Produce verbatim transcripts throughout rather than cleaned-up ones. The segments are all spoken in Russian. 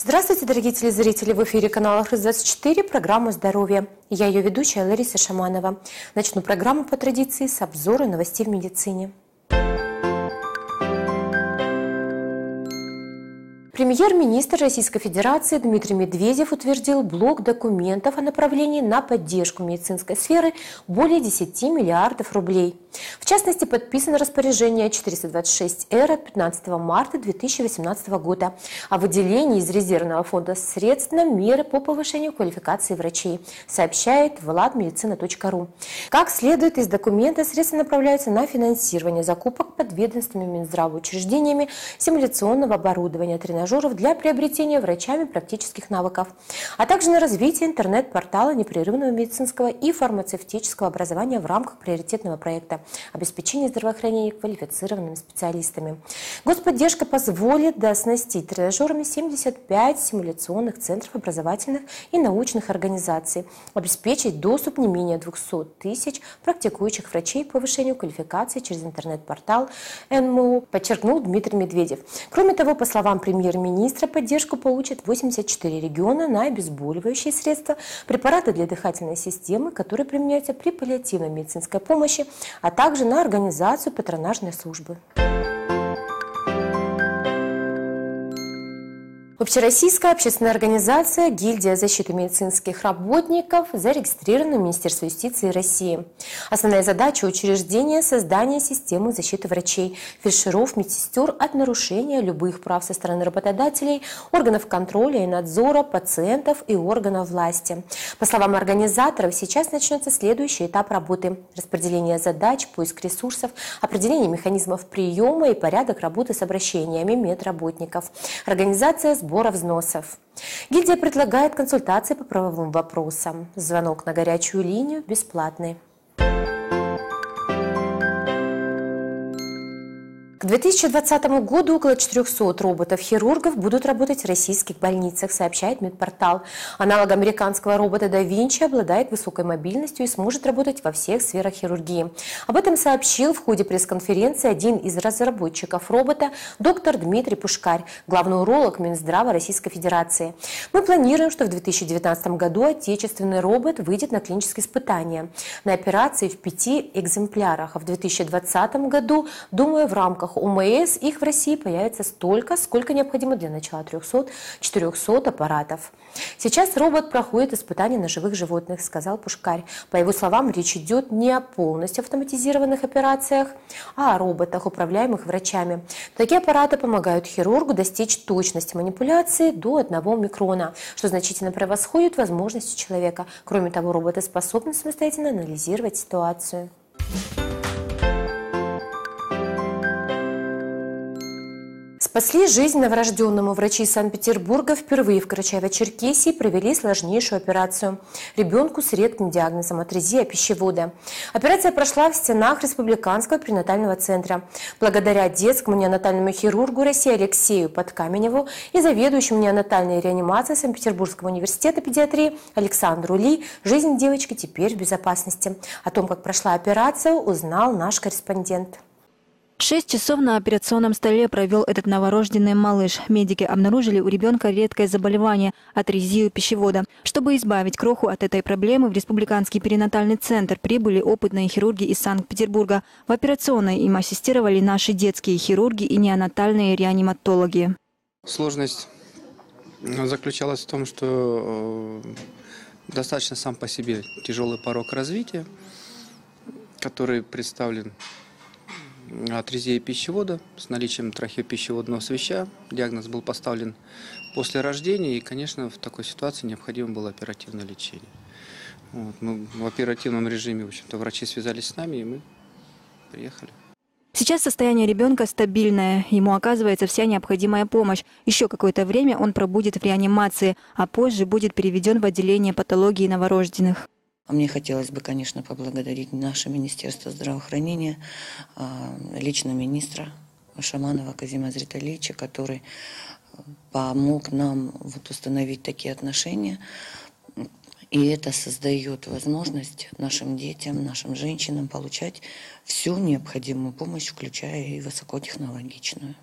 Здравствуйте, дорогие телезрители! В эфире канала Архыз двадцать четыре, программа «Здоровье». Я ее ведущая Лариса Шаманова. Начну программу по традиции с обзора новостей в медицине. Премьер-министр Российской Федерации Дмитрий Медведев утвердил блок документов о направлении на поддержку медицинской сферы более десяти миллиардов рублей. В частности, подписано распоряжение четыреста двадцать шесть эр от пятнадцатого марта две тысячи восемнадцатого года о выделении из резервного фонда средств на меры по повышению квалификации врачей, сообщает Влад-медицина точка ру. Как следует из документа, средства направляются на финансирование закупок подведомственными здравоучреждениями симуляционного оборудования, тренажеров, для приобретения врачами практических навыков, а также на развитие интернет-портала непрерывного медицинского и фармацевтического образования в рамках приоритетного проекта «Обеспечение здравоохранения квалифицированными специалистами». Господдержка позволит дооснастить тренажерами семьдесят пять симуляционных центров образовательных и научных организаций, обеспечить доступ не менее двухсот тысяч практикующих врачей к повышению квалификации через интернет-портал эн эм у, подчеркнул Дмитрий Медведев. Кроме того, по словам премьер-министра, министра поддержку получат восемьдесят четыре региона на обезболивающие средства, препараты для дыхательной системы, которые применяются при паллиативной медицинской помощи, а также на организацию патронажной службы. Общероссийская общественная организация «Гильдия защиты медицинских работников» зарегистрирована в Министерстве юстиции России. Основная задача учреждения – создание системы защиты врачей, фельдшеров, медсестер от нарушения любых прав со стороны работодателей, органов контроля и надзора, пациентов и органов власти. По словам организаторов, сейчас начнется следующий этап работы – распределение задач, поиск ресурсов, определение механизмов приема и порядок работы с обращениями медработников. Организация – сбора взносов. Гильдия предлагает консультации по правовым вопросам. Звонок на горячую линию бесплатный. К две тысячи двадцатому году около четырехсот роботов-хирургов будут работать в российских больницах, сообщает медпортал. Аналог американского робота Da Vinci обладает высокой мобильностью и сможет работать во всех сферах хирургии. Об этом сообщил в ходе пресс-конференции один из разработчиков робота, доктор Дмитрий Пушкарь, главный уролог Минздрава Российской Федерации. Мы планируем, что в две тысячи девятнадцатом году отечественный робот выйдет на клинические испытания на операции в пяти экземплярах, а в две тысячи двадцатом году, думаю, в рамках о эм эс их в России появится столько, сколько необходимо для начала трёхсот-четырёхсот аппаратов. Сейчас робот проходит испытания на живых животных, сказал Пушкарь. По его словам, речь идет не о полностью автоматизированных операциях, а о роботах, управляемых врачами. Такие аппараты помогают хирургу достичь точности манипуляции до одного микрона, что значительно превосходит возможности человека. Кроме того, роботы способны самостоятельно анализировать ситуацию. Спасли жизнь новорожденному. Врачи Санкт-Петербурга впервые в Карачаево-Черкесии провели сложнейшую операцию ребенку с редким диагнозом атрезия пищевода. Операция прошла в стенах Республиканского перинатального центра. Благодаря детскому неонатальному хирургу России Алексею Подкаменеву и заведующему неонатальной реанимацией Санкт-Петербургского университета педиатрии Александру Ли жизнь девочки теперь в безопасности. О том, как прошла операция, узнал наш корреспондент. Шесть часов на операционном столе провел этот новорожденный малыш. Медики обнаружили у ребенка редкое заболевание – атрезию пищевода. Чтобы избавить кроху от этой проблемы, в Республиканский перинатальный центр прибыли опытные хирурги из Санкт-Петербурга. В операционной им ассистировали наши детские хирурги и неонатальные реаниматологи. Сложность заключалась в том, что достаточно сам по себе тяжелый порог развития, который представлен атрезия пищевода с наличием трахеопищеводного свища. Диагноз был поставлен после рождения, и, конечно, в такой ситуации необходимо было оперативное лечение. Вот. Мы в оперативном режиме, в общем-то, врачи связались с нами, и мы приехали. Сейчас состояние ребенка стабильное. Ему оказывается вся необходимая помощь. Еще какое-то время он пробудет в реанимации, а позже будет переведен в отделение патологии новорожденных. Мне хотелось бы, конечно, поблагодарить наше Министерство здравоохранения, лично министра Шаманова Казима Зриталевича, который помог нам вот установить такие отношения. И это создает возможность нашим детям, нашим женщинам получать всю необходимую помощь, включая и высокотехнологичную.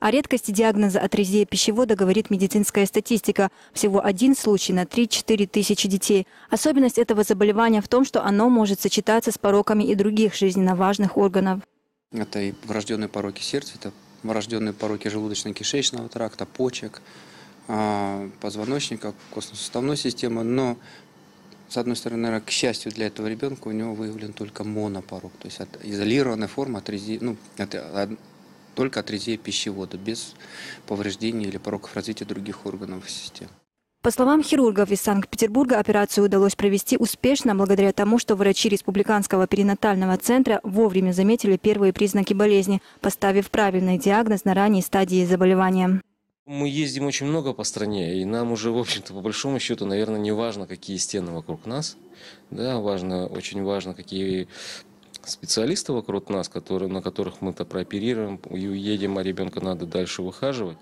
О редкости диагноза атрезия пищевода говорит медицинская статистика. Всего один случай на три-четыре тысячи детей. Особенность этого заболевания в том, что оно может сочетаться с пороками и других жизненно важных органов. Это и врожденные пороки сердца, это врожденные пороки желудочно-кишечного тракта, почек, позвоночника, костно-суставной системы. Но, с одной стороны, наверное, к счастью для этого ребенка, у него выявлен только монопорок. То есть изолированная форма атрезии, ну, это только атрезия пищевода, без повреждений или пороков развития других органов и систем. По словам хирургов из Санкт-Петербурга, операцию удалось провести успешно благодаря тому, что врачи Республиканского перинатального центра вовремя заметили первые признаки болезни, поставив правильный диагноз на ранней стадии заболевания. Мы ездим очень много по стране, и нам уже, в общем-то, по большому счету, наверное, не важно, какие стены вокруг нас. Да, важно, очень важно, какие специалисты вокруг нас, которые, на которых мы-то прооперируем и уедем, а ребенка надо дальше выхаживать.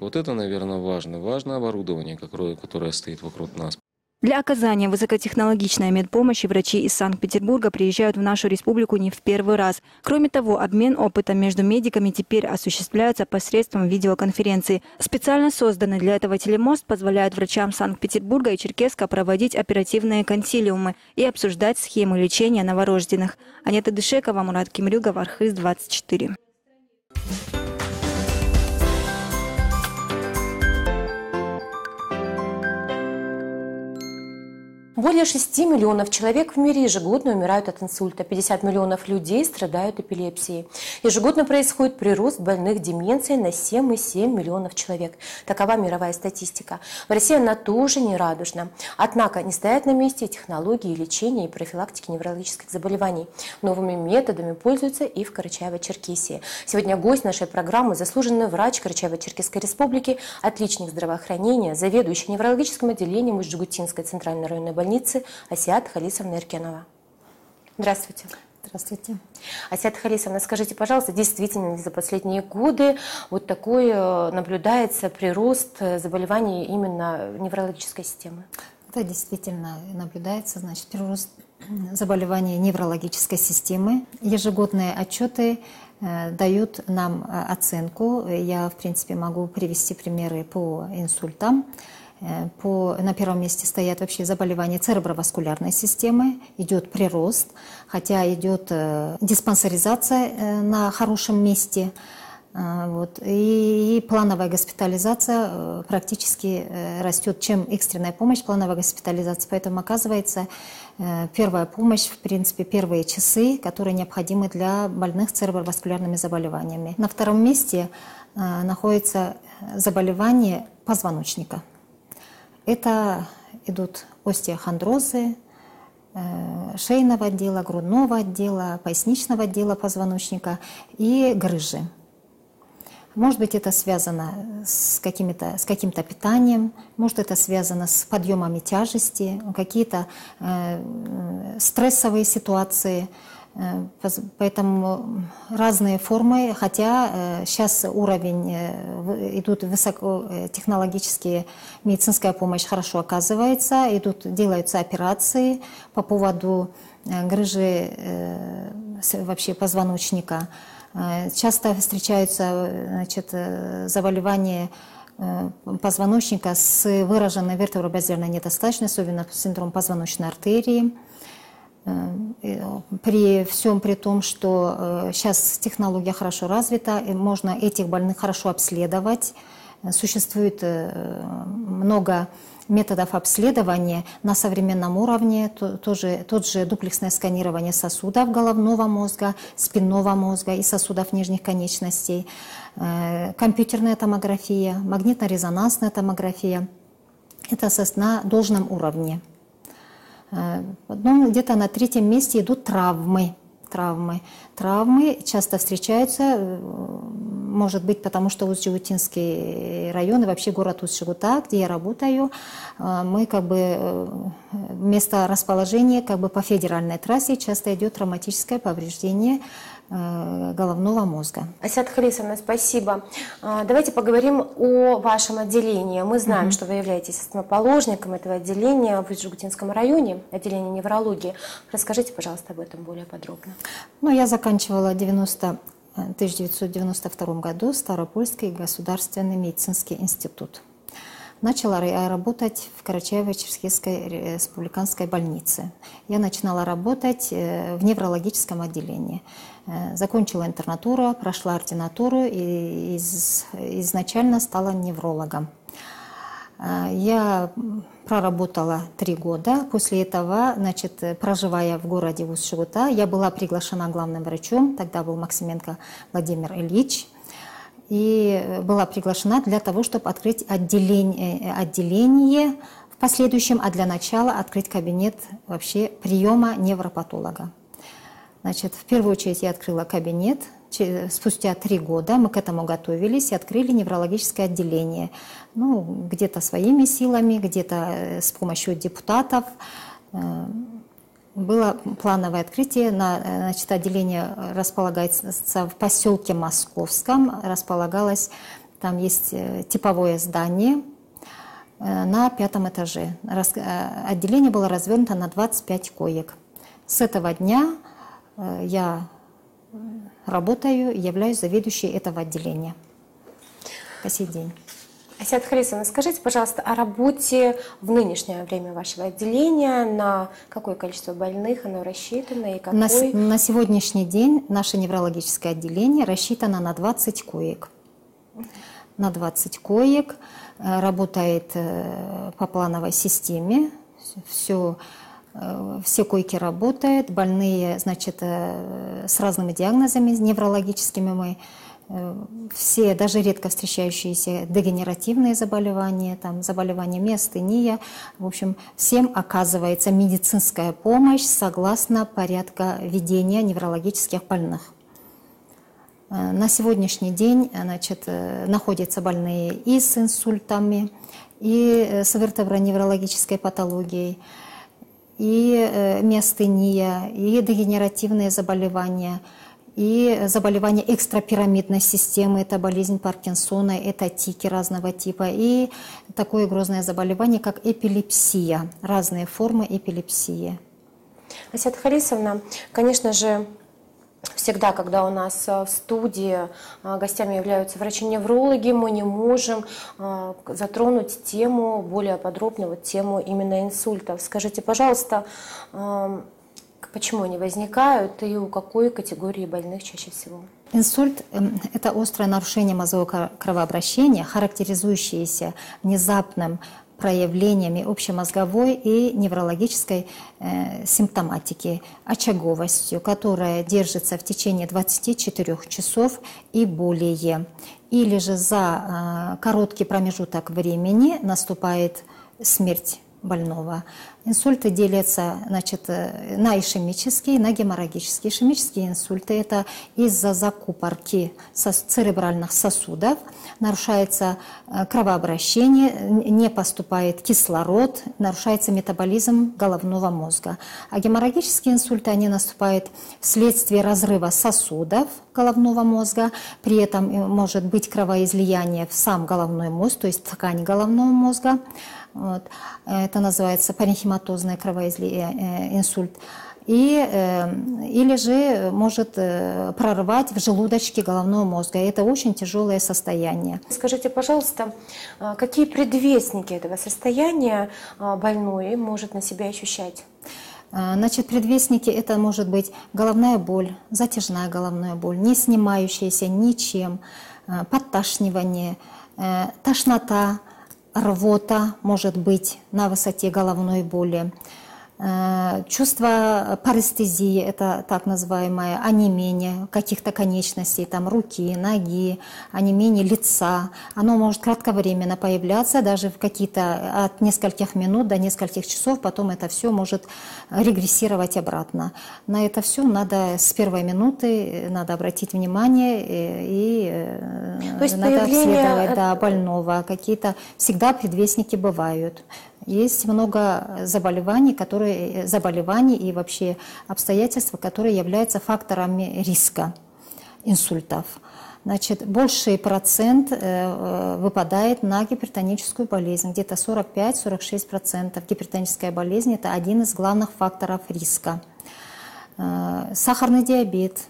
Вот это, наверное, важно. Важно оборудование, которое, которое стоит вокруг нас. Для оказания высокотехнологичной медпомощи врачи из Санкт-Петербурга приезжают в нашу республику не в первый раз. Кроме того, обмен опытом между медиками теперь осуществляется посредством видеоконференции. Специально созданный для этого телемост позволяет врачам Санкт-Петербурга и Черкесска проводить оперативные консилиумы и обсуждать схемы лечения новорожденных. Анета Дышекова, Мурат Кимрюгов, Архыз двадцать четыре. Более шести миллионов человек в мире ежегодно умирают от инсульта. пятьдесят миллионов людей страдают эпилепсией. Ежегодно происходит прирост больных деменцией на семь и семь десятых миллионов человек. Такова мировая статистика. В России она тоже не радужна. Однако не стоят на месте технологии лечения и профилактики неврологических заболеваний. Новыми методами пользуются и в Карачаево-Черкесии. Сегодня гость нашей программы – заслуженный врач Карачаево-Черкесской республики, отличник здравоохранения, заведующий неврологическим отделением Усть-Джегутинской центральной районной больницы Асиат Халисовна Иркенова. Здравствуйте. Здравствуйте. Асиат Халисовна, скажите, пожалуйста, действительно ли за последние годы вот такой наблюдается прирост заболеваний именно неврологической системы? Да, действительно наблюдается, значит, прирост заболеваний неврологической системы. Ежегодные отчеты дают нам оценку. Я, в принципе, могу привести примеры по инсультам. По, на первом месте стоят вообще заболевания цереброваскулярной системы, идет прирост, хотя идет диспансеризация на хорошем месте, вот, и, и плановая госпитализация практически растет, чем экстренная помощь, плановая госпитализация, поэтому оказывается первая помощь, в принципе, первые часы, которые необходимы для больных цереброваскулярными заболеваниями. На втором месте находится заболевание позвоночника. Это идут остеохондрозы шейного отдела, грудного отдела, поясничного отдела позвоночника и грыжи. Может быть, это связано с, с каким-то питанием, может, это связано с подъемами тяжести, какие-то э, стрессовые ситуации. Поэтому разные формы, хотя сейчас уровень, идут высокотехнологические, медицинская помощь хорошо оказывается, идут, делаются операции по поводу грыжи вообще позвоночника. Часто встречаются, значит, заболевания позвоночника с выраженной вертебробазальной недостаточностью, особенно синдром позвоночной артерии. При всем при том, что сейчас технология хорошо развита, и можно этих больных хорошо обследовать. Существует много методов обследования на современном уровне, тоже, тот же дуплексное сканирование сосудов головного мозга, спинного мозга и сосудов нижних конечностей, компьютерная томография, магнитно-резонансная томография. Это на должном уровне. Ну, где-то на третьем месте идут травмы. Травмы. Травмы часто встречаются, может быть, потому что Усть-Джегутинский район и вообще город Усть-Джегута, где я работаю, мы как бы место расположения как бы по федеральной трассе часто идет травматическое повреждение головного мозга. Асиат Халисовна, спасибо. Давайте поговорим о вашем отделении. Мы знаем, mm-hmm. что вы являетесь основоположником этого отделения в Усть-Джегутинском районе, отделение неврологии. Расскажите, пожалуйста, об этом более подробно. Ну, я заканчивала в девяносто в тысяча девятьсот девяносто втором году Ставропольский государственный медицинский институт. Начала работать в Карачаево-Черкесской республиканской больнице. Я начинала работать в неврологическом отделении. Закончила интернатуру, прошла ординатуру и из, изначально стала неврологом. Я проработала три года. После этого, значит, проживая в городе Усть-Джегута, я была приглашена главным врачом, тогда был Максименко Владимир Ильич, и была приглашена для того, чтобы открыть отделение, отделение в последующем, а для начала открыть кабинет вообще приема невропатолога. Значит, в первую очередь я открыла кабинет. Спустя три года мы к этому готовились и открыли неврологическое отделение. Ну, где-то своими силами, где-то с помощью депутатов. Было плановое открытие. Значит, отделение располагается в поселке Московском. Располагалось, там есть типовое здание на пятом этаже. Отделение было развернуто на двадцать пять коек. С этого дня я работаю, являюсь заведующей этого отделения по сей день. Асиат Халисовна, скажите, пожалуйста, о работе в нынешнее время вашего отделения, на какое количество больных оно рассчитано и какой... На, на сегодняшний день наше неврологическое отделение рассчитано на двадцать коек. На двадцать коек, работает по плановой системе, все... Все койки работают, больные, значит, с разными диагнозами неврологическими мы, все, даже редко встречающиеся дегенеративные заболевания, там, заболевания миостения, в общем, всем оказывается медицинская помощь согласно порядка ведения неврологических больных. На сегодняшний день, значит, находятся больные и с инсультами, и с вертеброневрологической патологией, и миостения, и дегенеративные заболевания, и заболевания экстрапирамидной системы, это болезнь Паркинсона, это тики разного типа, и такое грозное заболевание, как эпилепсия, разные формы эпилепсии. Асиат Халисовна, конечно же, всегда, когда у нас в студии гостями являются врачи-неврологи, мы не можем затронуть тему более подробно, вот тему именно инсультов. Скажите, пожалуйста, почему они возникают и у какой категории больных чаще всего? Инсульт – это острое нарушение мозгового кровообращения, характеризующееся внезапным проявлениями общемозговой и неврологической э, симптоматики, очаговостью, которая держится в течение двадцати четырёх часов и более. Или же за э, короткий промежуток времени наступает смерть больного. Инсульты делятся, значит, на ишемические, на геморрагические. Ишемические инсульты – это из-за закупорки церебральных сосудов, нарушается кровообращение, не поступает кислород, нарушается метаболизм головного мозга. А геморрагические инсульты, они наступают вследствие разрыва сосудов головного мозга, при этом может быть кровоизлияние в сам головной мозг, то есть в ткань головного мозга. Вот. Это называется паренхематозный кровоизлияние, инсульт. И, э, или же может э, прорвать в желудочке головного мозга. Это очень тяжелое состояние. Скажите, пожалуйста, какие предвестники этого состояния больной может на себя ощущать? Значит, предвестники – это может быть головная боль, затяжная головная боль, не снимающаяся ничем, подташнивание, тошнота, рвота может быть на высоте головной боли, чувство парестезии, это так называемое онемение каких-то конечностей, там руки, ноги, онемение лица. Оно может кратковременно появляться, даже в какие-то от нескольких минут до нескольких часов, потом это все может регрессировать обратно. На это все надо с первой минуты надо обратить внимание и, и надо обследовать от... да, больного. Какие-то всегда предвестники бывают. Есть много заболеваний, которые, заболеваний и вообще обстоятельств, которые являются факторами риска инсультов. Значит, больший процент выпадает на гипертоническую болезнь, где-то сорок пять — сорок шесть процентов. Гипертоническая болезнь – это один из главных факторов риска. Сахарный диабет.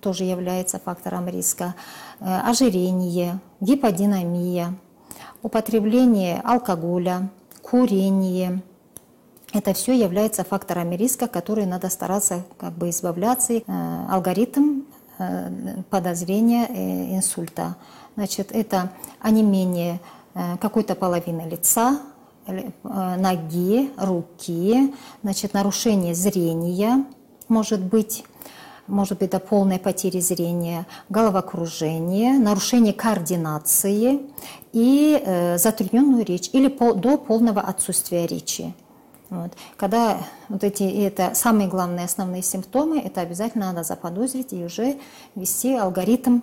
тоже является фактором риска, ожирение, гиподинамия, употребление алкоголя, курение. Это все является факторами риска, которые надо стараться как бы избавляться. Алгоритм подозрения инсульта. Значит, это онемение какой-то половины лица, ноги, руки, значит, нарушение зрения, может быть, может быть, до полной потери зрения, головокружение, нарушение координации и э, затрудненную речь или по, до полного отсутствия речи. Вот. Когда вот эти, это самые главные основные симптомы, это обязательно надо заподозрить и уже вести алгоритм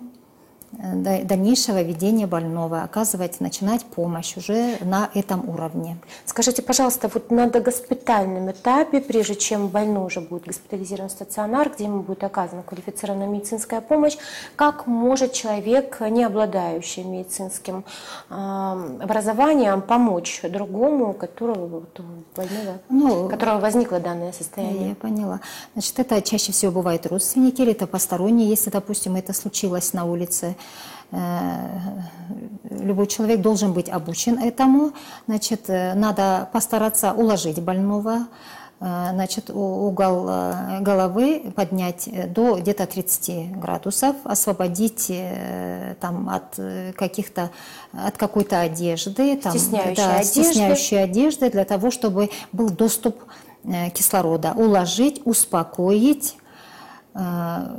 дальнейшего ведения больного, оказывать, начинать помощь уже на этом уровне. Скажите, пожалуйста, вот на догоспитальном этапе, прежде чем больной уже будет госпитализирован в стационар, где ему будет оказана квалифицированная медицинская помощь, как может человек, не обладающий медицинским э, образованием, помочь другому, которого, вот, больного, ну, которого возникло данное состояние? Я поняла. Значит, это чаще всего бывают родственники или это посторонние, если, допустим, это случилось на улице. Любой человек должен быть обучен этому. Значит, надо постараться уложить больного, значит, угол головы поднять до где-то тридцати градусов, освободить там от каких-то, от какой-то одежды, там, стесняющей, да, одежды. стесняющей одежды, для того, чтобы был доступ кислорода. Уложить, успокоить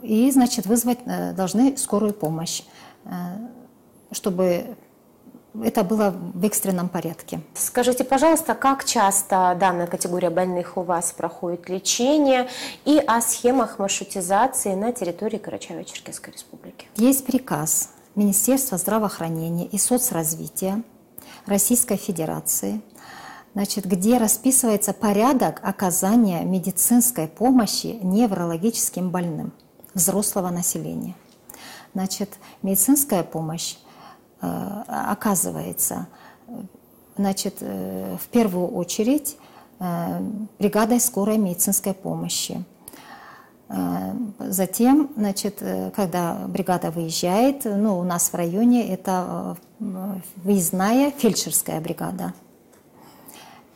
и, значит, вызвать должны скорую помощь, чтобы это было в экстренном порядке. Скажите, пожалуйста, как часто данная категория больных у вас проходит лечение и о схемах маршрутизации на территории Карачаево-Черкесской республики? Есть приказ Министерства здравоохранения и соцразвития Российской Федерации, значит, где расписывается порядок оказания медицинской помощи неврологическим больным взрослого населения. Значит, медицинская помощь э, оказывается, значит, э, в первую очередь э, бригадой скорой медицинской помощи. Э, затем, значит, э, когда бригада выезжает, ну, у нас в районе это э, выездная фельдшерская бригада.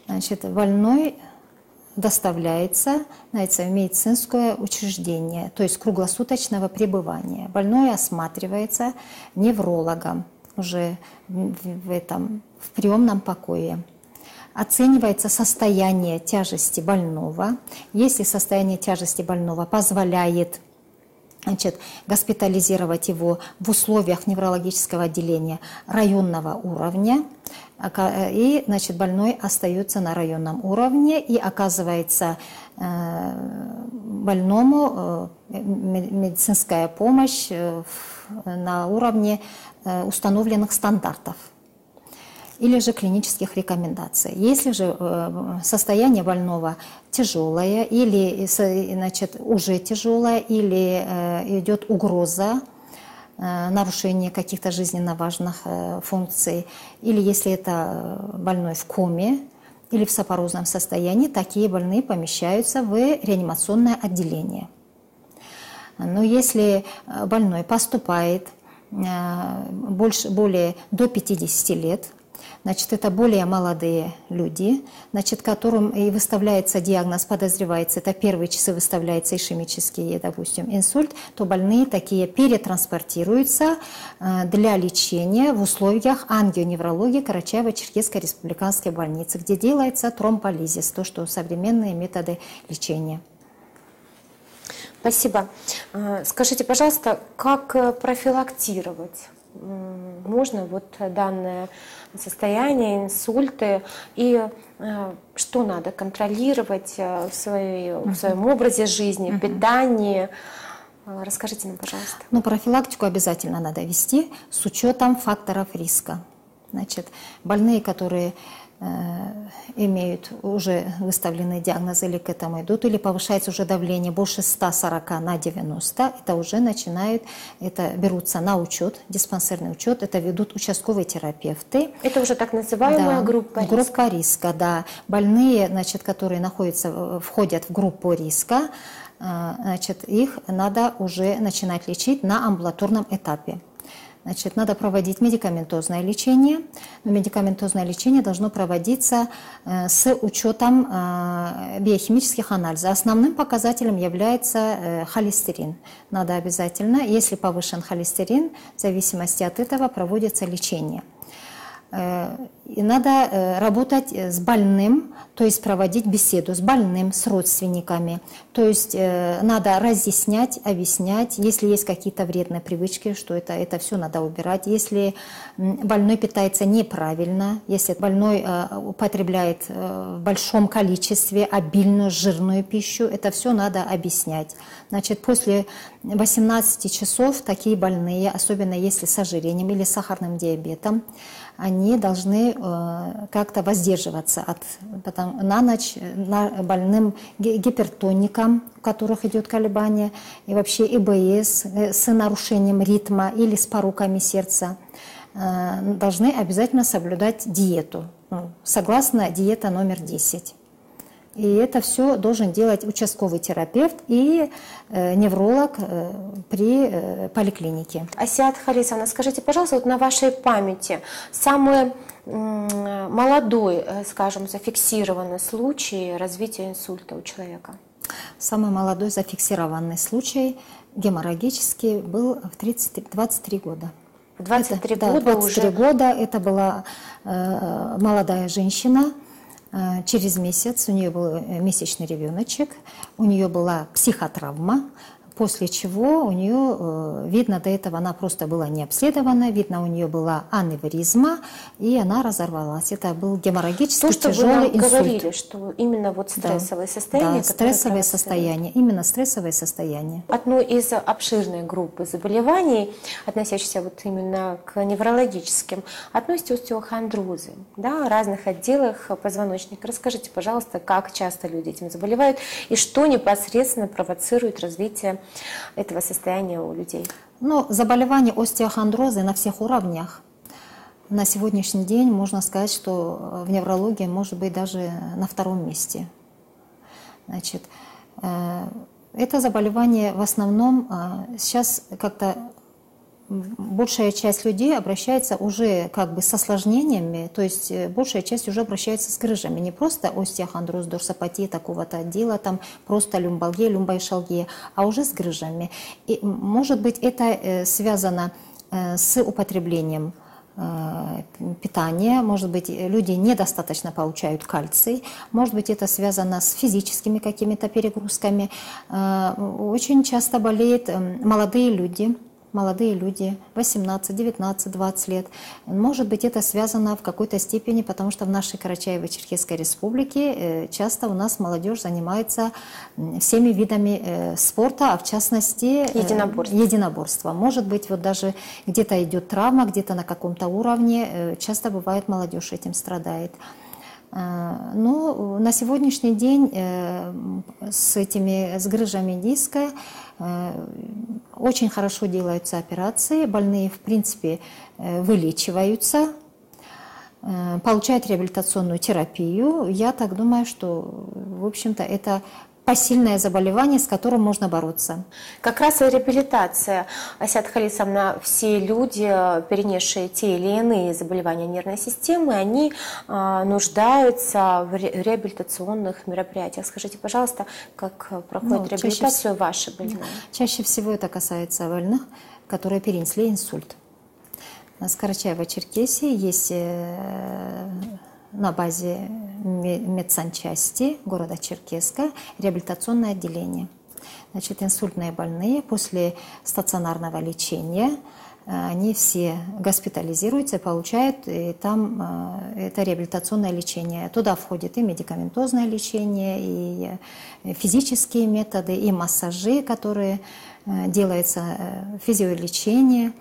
Значит, больной доставляется, знаете, в медицинское учреждение, то есть круглосуточного пребывания. Больной осматривается неврологом уже в, этом, в приемном покое. Оценивается состояние тяжести больного. Если состояние тяжести больного позволяет, значит, госпитализировать его в условиях неврологического отделения районного уровня, и, значит, больной остается на районном уровне и оказывается больному медицинская помощь на уровне установленных стандартов или же клинических рекомендаций. Если же состояние больного тяжелое или, значит, уже тяжелое, или идет угроза нарушение каких-то жизненно важных функций, или если это больной в коме или в сопорозном состоянии, такие больные помещаются в реанимационное отделение. Но если больной поступает больше, более до пятидесяти лет, значит, это более молодые люди, значит, которым и выставляется диагноз, подозревается, это первые часы выставляется ишемический, допустим, инсульт, то больные такие перетранспортируются для лечения в условиях ангионеврологии Карачаево-Черкесской республиканской больницы, где делается тромболизис, то, что современные методы лечения. Спасибо. Скажите, пожалуйста, как профилактировать можно вот данное состояние, инсульты, и э, что надо контролировать в, своей, в своем образе жизни, в питании? Расскажите нам, пожалуйста. Ну, профилактику обязательно надо вести с учетом факторов риска. Значит, больные, которые э, имеют уже выставленные диагнозы или к этому идут, или повышается уже давление больше ста сорока на девяносто, это уже начинают, это берутся на учет, диспансерный учет, это ведут участковые терапевты. Это уже так называемая, да, группа риска. Группа риска, да. Больные, значит, которые находятся, входят в группу риска, значит, их надо уже начинать лечить на амбулаторном этапе. Значит, надо проводить медикаментозное лечение. Медикаментозное лечение должно проводиться с учетом биохимических анализов. Основным показателем является холестерин. Надо обязательно, если повышен холестерин, в зависимости от этого проводится лечение. И надо работать с больным, то есть проводить беседу с больным, с родственниками. То есть надо разъяснять, объяснять, если есть какие-то вредные привычки, что это, это все надо убирать. Если больной питается неправильно, если больной употребляет в большом количестве обильную жирную пищу, это все надо объяснять. Значит, после восемнадцати часов такие больные, особенно если с ожирением или с сахарным диабетом, они должны как-то воздерживаться от, потому, на ночь на больным гипертоникам, у которых идет колебание, и вообще ИБС с нарушением ритма или с пороками сердца, должны обязательно соблюдать диету, согласно диета номер десять. И это все должен делать участковый терапевт и невролог при поликлинике. Асиат Халисовна, скажите, пожалуйста, вот на вашей памяти самый молодой, скажем, зафиксированный случай развития инсульта у человека? Самый молодой зафиксированный случай геморрагический был в двадцать три года. двадцать три это, года да, двадцать три уже? Года это была э, молодая женщина. Через месяц у нее был месячный ребеночек, у нее была психотравма, после чего у нее, видно, до этого она просто была не обследована, видно, у нее была аневризма, и она разорвалась. Это был геморрагический тяжелый инсульт. То, что вы нам говорили, что именно вот стрессовое да. состояние. Да, стрессовое состояние, именно стрессовое состояние. Одну из обширной группы заболеваний, относящихся вот именно к неврологическим, относится остеохондрозы, да, в разных отделах позвоночника. Расскажите, пожалуйста, как часто люди этим заболевают, и что непосредственно провоцирует развитие этого состояния у людей? Ну, заболевание остеохондроза на всех уровнях. На сегодняшний день можно сказать, что в неврологии может быть даже на втором месте. Значит, это заболевание в основном сейчас как-то большая часть людей обращается уже как бы с осложнениями, то есть большая часть уже обращается с грыжами. Не просто остеохондроз, дорсопатия такого-то отдела, там просто люмбалгия, люмбоишалгия, а уже с грыжами. И, может быть, это связано с употреблением питания, может быть, люди недостаточно получают кальций, может быть, это связано с физическими какими-то перегрузками. Очень часто болеют молодые люди. Молодые люди, восемнадцать, девятнадцать, двадцать лет. Может быть, это связано в какой-то степени, потому что в нашей Карачаево-Черкесской республике часто у нас молодежь занимается всеми видами спорта, а в частности единоборство. единоборство. Может быть, вот даже где-то идет травма, где-то на каком-то уровне. Часто бывает, молодежь этим страдает. Но на сегодняшний день с этими с грыжами диска очень хорошо делаются операции, больные, в принципе, вылечиваются, получают реабилитационную терапию. Я так думаю, что, в общем-то, это посильное заболевание, с которым можно бороться. Как раз и реабилитация. Асиат Халисовна, все люди, перенесшие те или иные заболевания нервной системы, они э, нуждаются в реабилитационных мероприятиях. Скажите, пожалуйста, как проходит ну, реабилитацию ваши больные? Чаще всего это касается больных, которые перенесли инсульт. С Карачаево-Черкесии есть э, на базе медсанчасти города Черкесска реабилитационное отделение. Значит, инсультные больные после стационарного лечения, они все госпитализируются, получают и там это реабилитационное лечение. Туда входит и медикаментозное лечение, и физические методы, и массажи, которые делаются, физиолечение.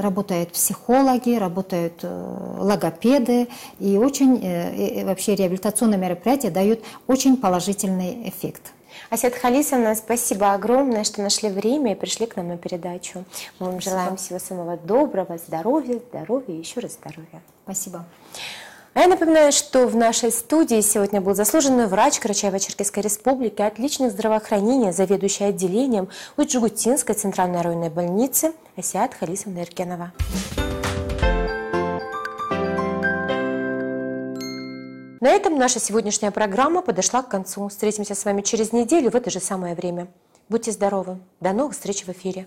Работают психологи, работают логопеды, и очень и вообще реабилитационные мероприятия дают очень положительный эффект. Асиат Халисовна, спасибо огромное, что нашли время и пришли к нам на передачу. Мы вам спасибо. Желаем всего самого доброго, здоровья, здоровья и еще раз здоровья. Спасибо. А я напоминаю, что в нашей студии сегодня был заслуженный врач Карачаево-Черкесской республики, отличник здравоохранения, заведующий отделением Усть-Джегутинской центральной районной больницы Асиат Халисовна Иркенова. На этом наша сегодняшняя программа подошла к концу. Встретимся с вами через неделю в это же самое время. Будьте здоровы. До новых встреч в эфире.